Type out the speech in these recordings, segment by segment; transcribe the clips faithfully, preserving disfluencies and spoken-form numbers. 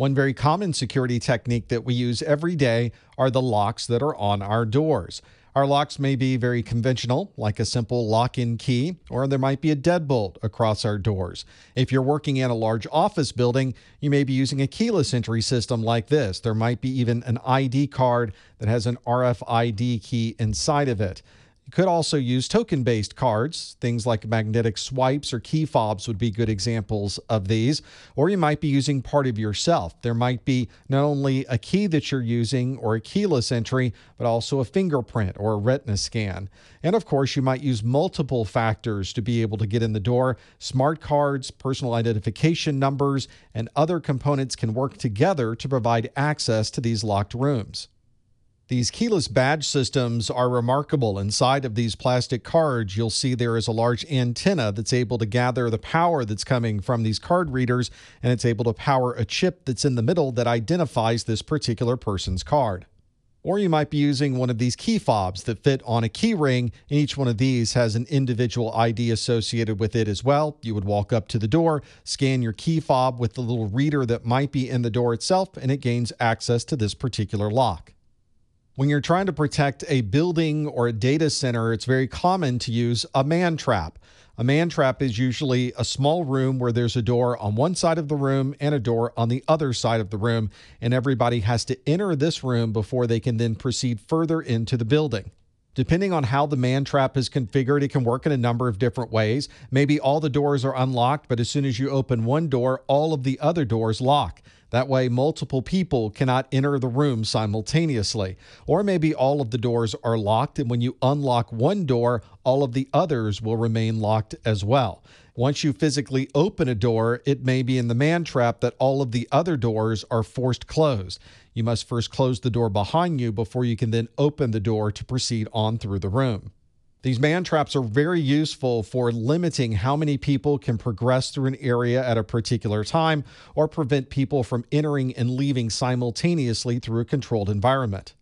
One very common security technique that we use every day are the locks that are on our doors. Our locks may be very conventional, like a simple lock-in key, or there might be a deadbolt across our doors. If you're working in a large office building, you may be using a keyless entry system like this. There might be even an I D card that has an R F I D key inside of it. You could also use token-based cards. Things like magnetic swipes or key fobs would be good examples of these. Or you might be using part of yourself. There might be not only a key that you're using or a keyless entry, but also a fingerprint or a retina scan. And of course, you might use multiple factors to be able to get in the door. Smart cards, personal identification numbers, and other components can work together to provide access to these locked rooms. These keyless badge systems are remarkable. Inside of these plastic cards, you'll see there is a large antenna that's able to gather the power that's coming from these card readers, and it's able to power a chip that's in the middle that identifies this particular person's card. Or you might be using one of these key fobs that fit on a key ring, and each one of these has an individual I D associated with it as well. You would walk up to the door, scan your key fob with the little reader that might be in the door itself, and it gains access to this particular lock. When you're trying to protect a building or a data center, it's very common to use a mantrap. A mantrap is usually a small room where there's a door on one side of the room and a door on the other side of the room, and everybody has to enter this room before they can then proceed further into the building. Depending on how the mantrap is configured, it can work in a number of different ways. Maybe all the doors are unlocked, but as soon as you open one door, all of the other doors lock. That way, multiple people cannot enter the room simultaneously. Or maybe all of the doors are locked, and when you unlock one door, all of the others will remain locked as well. Once you physically open a door, it may be in the mantrap that all of the other doors are forced closed. You must first close the door behind you before you can then open the door to proceed on through the room. These mantraps are very useful for limiting how many people can progress through an area at a particular time, or prevent people from entering and leaving simultaneously through a controlled environment.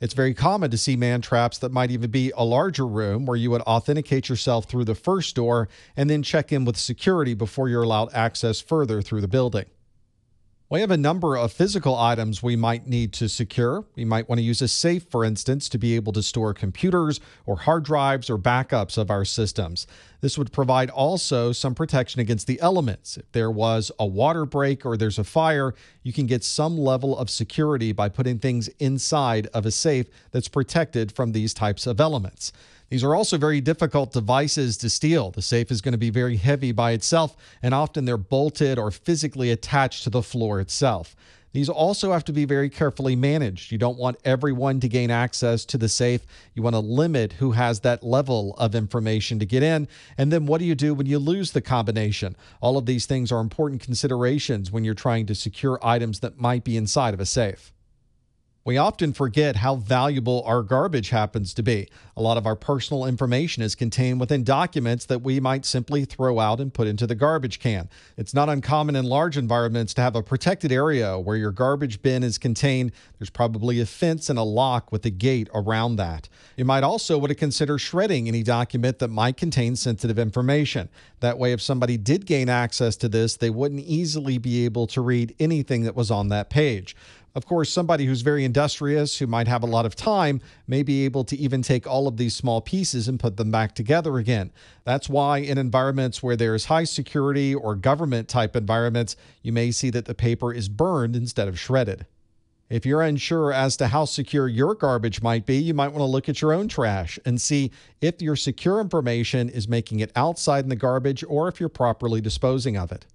It's very common to see mantraps that might even be a larger room where you would authenticate yourself through the first door and then check in with security before you're allowed access further through the building. We have a number of physical items we might need to secure. We might want to use a safe, for instance, to be able to store computers or hard drives or backups of our systems. This would provide also some protection against the elements. If there was a water break or there's a fire, you can get some level of security by putting things inside of a safe that's protected from these types of elements. These are also very difficult devices to steal. The safe is going to be very heavy by itself, and often they're bolted or physically attached to the floor itself. These also have to be very carefully managed. You don't want everyone to gain access to the safe. You want to limit who has that level of information to get in. And then what do you do when you lose the combination? All of these things are important considerations when you're trying to secure items that might be inside of a safe. We often forget how valuable our garbage happens to be. A lot of our personal information is contained within documents that we might simply throw out and put into the garbage can. It's not uncommon in large environments to have a protected area where your garbage bin is contained. There's probably a fence and a lock with a gate around that. You might also want to consider shredding any document that might contain sensitive information. That way, if somebody did gain access to this, they wouldn't easily be able to read anything that was on that page. Of course, somebody who's very industrious, who might have a lot of time, may be able to even take all of these small pieces and put them back together again. That's why in environments where there is high security or government-type environments, you may see that the paper is burned instead of shredded. If you're unsure as to how secure your garbage might be, you might want to look at your own trash and see if your secure information is making it outside in the garbage or if you're properly disposing of it.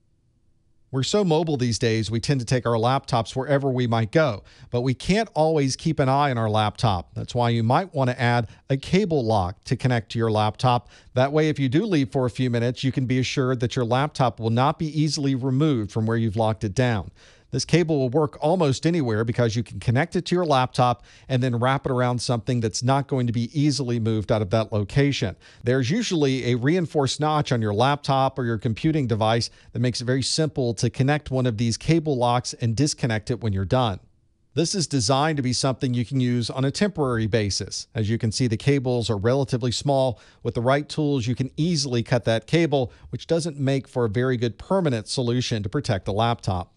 We're so mobile these days, we tend to take our laptops wherever we might go, but we can't always keep an eye on our laptop. That's why you might want to add a cable lock to connect to your laptop. That way, if you do leave for a few minutes, you can be assured that your laptop will not be easily removed from where you've locked it down. This cable will work almost anywhere because you can connect it to your laptop and then wrap it around something that's not going to be easily moved out of that location. There's usually a reinforced notch on your laptop or your computing device that makes it very simple to connect one of these cable locks and disconnect it when you're done. This is designed to be something you can use on a temporary basis. As you can see, the cables are relatively small. With the right tools, you can easily cut that cable, which doesn't make for a very good permanent solution to protect the laptop.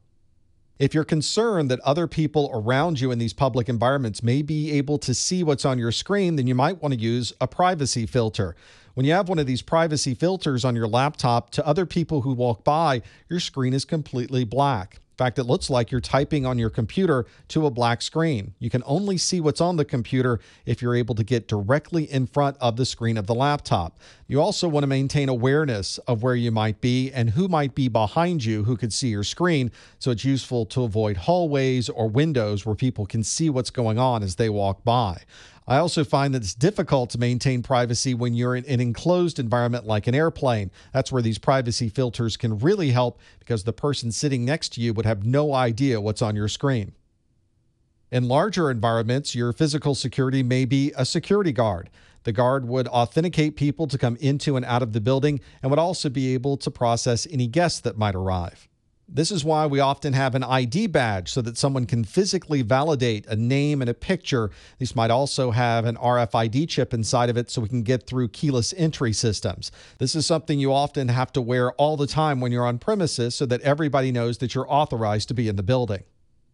If you're concerned that other people around you in these public environments may be able to see what's on your screen, then you might want to use a privacy filter. When you have one of these privacy filters on your laptop, to other people who walk by, your screen is completely black. In fact, it looks like you're typing on your computer to a black screen. You can only see what's on the computer if you're able to get directly in front of the screen of the laptop. You also want to maintain awareness of where you might be and who might be behind you who could see your screen. So it's useful to avoid hallways or windows where people can see what's going on as they walk by. I also find that it's difficult to maintain privacy when you're in an enclosed environment like an airplane. That's where these privacy filters can really help, because the person sitting next to you would have no idea what's on your screen. In larger environments, your physical security may be a security guard. The guard would authenticate people to come into and out of the building and would also be able to process any guests that might arrive. This is why we often have an I D badge, so that someone can physically validate a name and a picture. These might also have an R F I D chip inside of it, so we can get through keyless entry systems. This is something you often have to wear all the time when you're on premises, so that everybody knows that you're authorized to be in the building.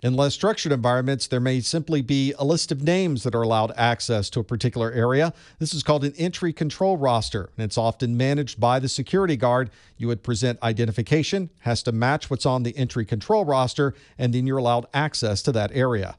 In less structured environments, there may simply be a list of names that are allowed access to a particular area. This is called an entry control roster, and it's often managed by the security guard. You would present identification, has to match what's on the entry control roster, and then you're allowed access to that area.